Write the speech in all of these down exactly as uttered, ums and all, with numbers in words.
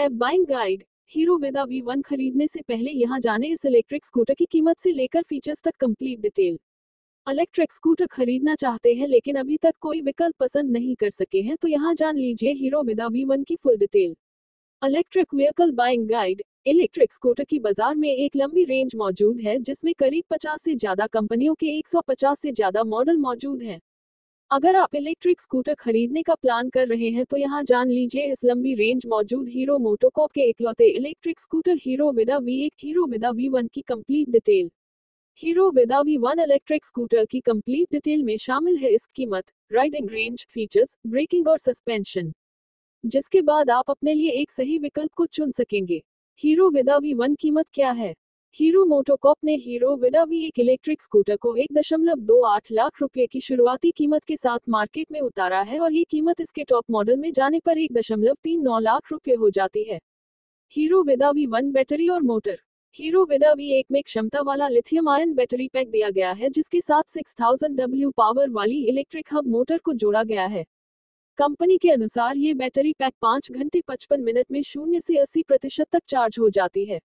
F buying guide. Hero Vida V one खरीदने से पहले यहां जाने इस इलेक्ट्रिक स्कूटर की कीमत से लेकर फीचर्स तक कंप्लीट डिटेल। इलेक्ट्रिक स्कूटर खरीदना चाहते हैं लेकिन अभी तक कोई विकल्प पसंद नहीं कर सके हैं तो यहां जान लीजिए हीरो विदा वी वन की full detail. Electric vehicle buying guide. Electric scooter की बाजार में एक लंबी रेंज मौजूद है जिसमें करीब पचास से ज्यादा कंपनियों के एक सौ पचास से ज्यादा मॉडल मौजूद हैं। अगर आप इलेक्ट्रिक स्कूटर खरीदने का प्लान कर रहे हैं तो यहां जान लीजिए इस लंबी रेंज मौजूद हीरो मोटोकॉर्प के एकलौते electric scooter Hero Vida V one, Hero Vida V one की complete detail. Hero Vida V one electric scooter की कंप्लीट डिटेल में शामिल है इसकी कीमत, राइडिंग रेंज, फीचर्स, ब्रेकिंग और सस्पेंशन, जिसके बाद आप अपने लिए एक सही विकल्प को चुन सकेंगे। हीरो विदा वी वन कीमत क्या है? हीरो मोटोकॉर्प ने Hero Vida V one electric scooter को एक दशमलव दो आठ लाख रुपए की शुरुआती कीमत के साथ मार्केट में उतारा है और ये कीमत इसके टॉप मॉडल में जाने पर एक दशमलव तीन नौ लाख रुपए हो जाती है। Hero Vida V one battery और motor. Hero Vida V one में क्षमता वाला लिथियम आयन बैटरी पैक दिया गया है जिसके साथ छह हज़ार डब्ल्यू पावर वाली इलेक्ट्रिक हब मोटर को जोड़ा गया है। कंपनी के अनुसार ये बैटरी पैक पाँच घंटे पचपन मिनट में शून्य से अस्सी प्रतिशत तक चार्ज हो जाती है।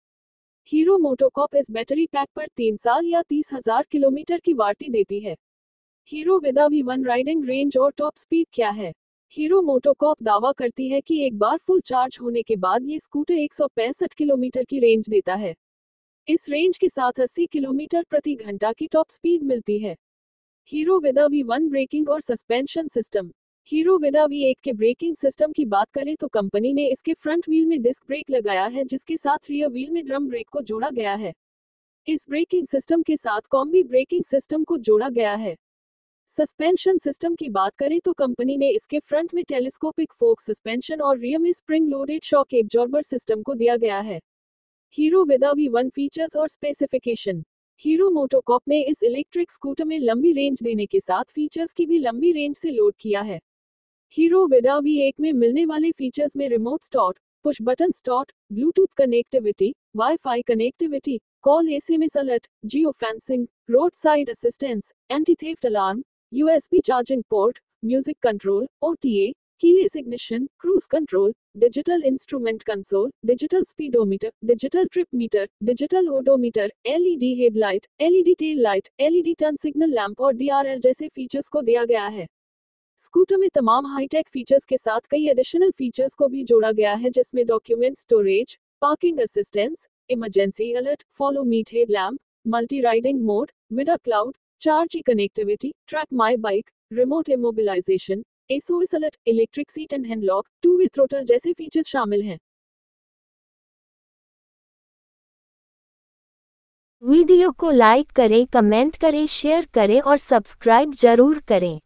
हीरो मोटोकॉर्प इस बैटरी पैक पर तीन साल या तीस हजार किलोमीटर की वारंटी देती है। Hero Vida V one riding range और टॉप स्पीड क्या है? हीरो मोटोकॉर्प दावा करती है कि एक बार फुल चार्ज होने के बाद ये स्कूटर एक सौ पैंसठ किलोमीटर की रेंज देता है। इस रेंज के साथ अस्सी किलोमीटर प्रति घंटा की टॉप स्पीड मिलती है। Hero Vida V one braking और suspension system. Hero Vida V one के ब्रेकिंग सिस्टम की बात करें तो कंपनी ने इसके फ्रंट व्हील में डिस्क ब्रेक लगाया है जिसके साथ रियर व्हील में ड्रम ब्रेक को जोड़ा गया है। इस ब्रेकिंग सिस्टम के साथ कॉम्बी ब्रेकिंग सिस्टम को जोड़ा गया है। सस्पेंशन सिस्टम की बात करें तो कंपनी ने इसके फ्रंट में टेलीस्कोपिक फोर्क सस्पेंशन और रियर में spring loaded shock absorber system को दिया गया है। Hero Vida V one features और स्पेसिफिकेशन। हीरो मोटोकॉर्प ने इस इलेक्ट्रिक स्कूटर में लंबी रेंज देने के साथ फीचर्स की भी लंबी रेंज से लोड किया है। हीरो विदा वी वन में मिलने वाले फीचर्स में remote start, push button start, Bluetooth connectivity, WiFi connectivity, call SMS alert, geo fencing, road side assistance, anti theft alarm, USB charging port, music control, OTA, keyless ignition, cruise control, digital instrument console, digital speedometer, digital trip meter, digital odometer, LED headlight, LED tail light, LED turn signal lamp और DRL जैसे features को दिया गया है। Scooter में तमाम hi tech features के साथ कई एडिशनल फीचर्स को भी जोड़ा गया है जिसमें document storage, parking assistance, emergency alert, follow me head lamp, multi riding mode, विदा cloud, charge connectivity, track my bike, remote immobilisation, SOS alert, electric seat and hand lock, two way throttle जैसे features शामिल हैं। Video को like करें, comment करें, share करें और subscribe जरूर करें।